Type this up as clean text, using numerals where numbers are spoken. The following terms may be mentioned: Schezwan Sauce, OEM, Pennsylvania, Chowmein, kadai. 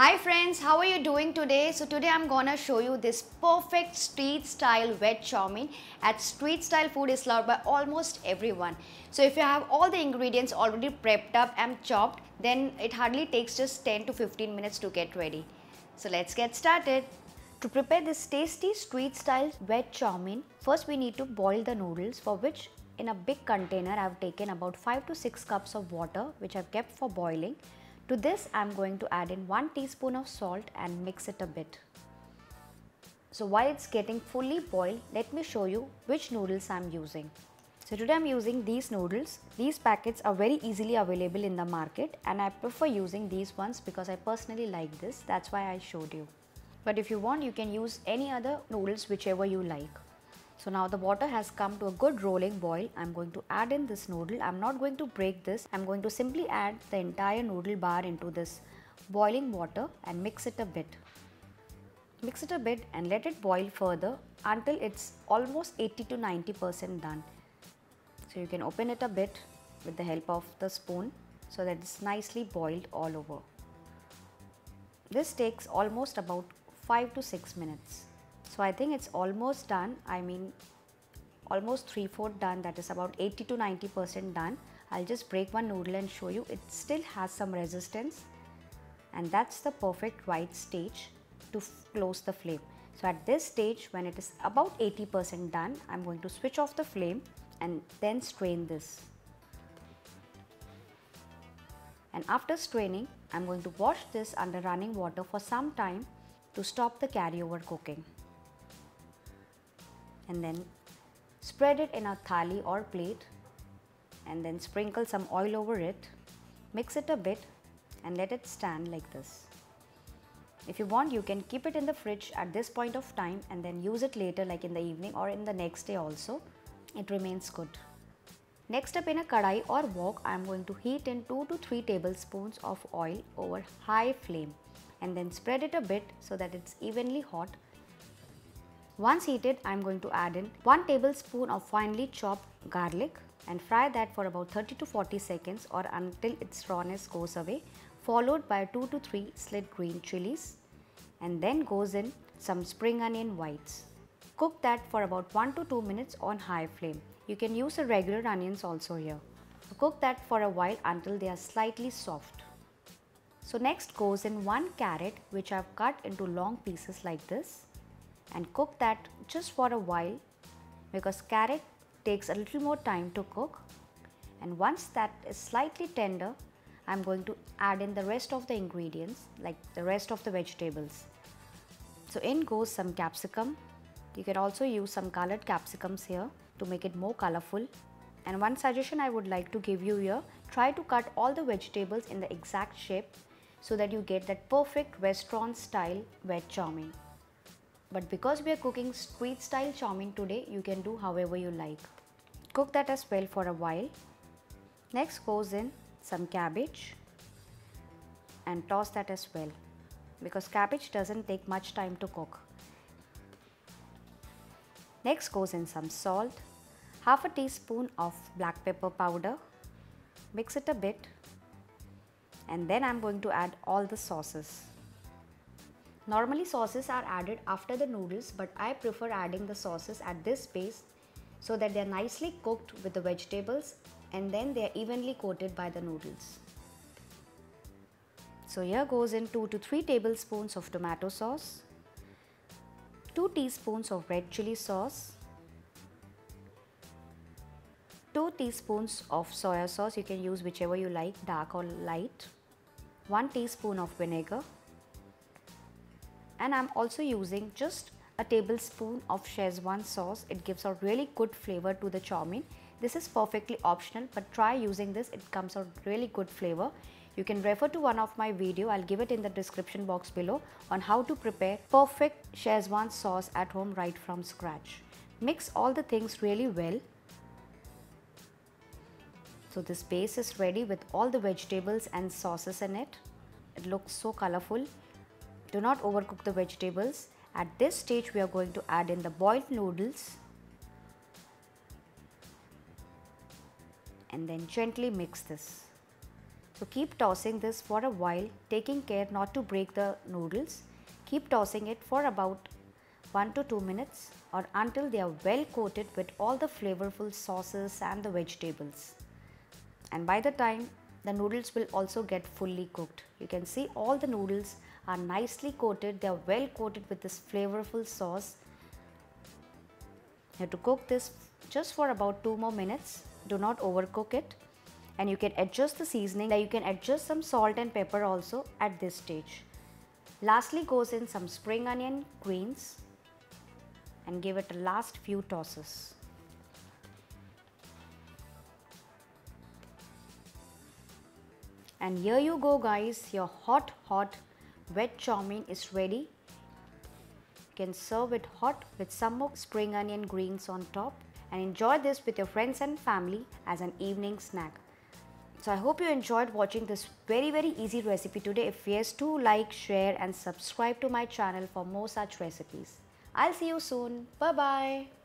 Hi friends, how are you doing today? So today I'm gonna show you this perfect street style veg chow mein. At street style food is loved by almost everyone. So if you have all the ingredients already prepped up and chopped, then it hardly takes just 10 to 15 minutes to get ready. So let's get started. To prepare this tasty street style veg chow mein, first we need to boil the noodles, for which in a big container I've taken about 5 to 6 cups of water which I've kept for boiling. To this, I'm going to add in 1 teaspoon of salt and mix it a bit. So while it's getting fully boiled, let me show you which noodles I'm using. So today I'm using these noodles. These packets are very easily available in the market and I prefer using these ones because I personally like this. That's why I showed you. But if you want, you can use any other noodles, whichever you like. So now the water has come to a good rolling boil. I'm going to add in this noodle. I'm not going to break this. I'm going to simply add the entire noodle bar into this boiling water and mix it a bit. Mix it a bit and let it boil further until it's almost 80 to 90% done. So you can open it a bit with the help of the spoon so that it's nicely boiled all over. This takes almost about 5 to 6 minutes. So I think it's almost done, I mean almost 3/4 done, that is about 80 to 90% done. I'll just break one noodle and show you. It still has some resistance and that's the perfect right stage to close the flame. So at this stage, when it is about 80% done, I'm going to switch off the flame and then strain this. And after straining, I'm going to wash this under running water for some time to stop the carryover cooking. And then spread it in a thali or plate and then sprinkle some oil over it, mix it a bit and let it stand like this. If you want, you can keep it in the fridge at this point of time and then use it later, like in the evening or in the next day also. It remains good. Next up, in a kadai or wok, I am going to heat in 2 to 3 tablespoons of oil over high flame and then spread it a bit so that it's evenly hot. Once heated, I'm going to add in 1 tablespoon of finely chopped garlic and fry that for about 30 to 40 seconds or until its rawness goes away, followed by 2 to 3 slit green chilies and then goes in some spring onion whites. Cook that for about 1 to 2 minutes on high flame. You can use regular onions also here. Cook that for a while until they are slightly soft. So next goes in 1 carrot which I've cut into long pieces like this. And cook that just for a while because carrot takes a little more time to cook. And once that is slightly tender, I'm going to add in the rest of the ingredients, like the rest of the vegetables. So in goes some capsicum. You can also use some colored capsicums here to make it more colorful. And one suggestion I would like to give you here, try to cut all the vegetables in the exact shape so that you get that perfect restaurant style veg chow mein. But because we are cooking street style chow mein today, you can do however you like. Cook that as well for a while. Next goes in some cabbage and toss that as well because cabbage doesn't take much time to cook. Next goes in some salt, half a teaspoon of black pepper powder. Mix it a bit and then I'm going to add all the sauces. Normally sauces are added after the noodles, but I prefer adding the sauces at this base so that they are nicely cooked with the vegetables and then they are evenly coated by the noodles. So here goes in 2 to 3 tablespoons of tomato sauce, 2 teaspoons of red chili sauce, 2 teaspoons of soya sauce, you can use whichever you like, dark or light, 1 teaspoon of vinegar. And I'm also using just a tablespoon of Schezwan sauce. It gives a really good flavor to the chow mein. This is perfectly optional, but try using this. It comes out really good flavor. You can refer to one of my video. I'll give it in the description box below on how to prepare perfect Schezwan sauce at home right from scratch. Mix all the things really well. So this base is ready with all the vegetables and sauces in it. It looks so colorful. Do not overcook the vegetables. At this stage, we are going to add in the boiled noodles and then gently mix this. So keep tossing this for a while, taking care not to break the noodles. Keep tossing it for about 1 to 2 minutes or until they are well coated with all the flavorful sauces and the vegetables. And by the time the noodles will also get fully cooked. You can see all the noodles are nicely coated, they are well coated with this flavorful sauce. You have to cook this just for about 2 more minutes. Do not overcook it. And you can adjust the seasoning, you can adjust some salt and pepper also at this stage. Lastly goes in some spring onion greens and give it a last few tosses. And here you go guys, your hot wet chow mein is ready. You can serve it hot with some more spring onion greens on top and enjoy this with your friends and family as an evening snack. So I hope you enjoyed watching this very easy recipe today. If yes, do like, share and subscribe to my channel for more such recipes. I'll see you soon. Bye-bye.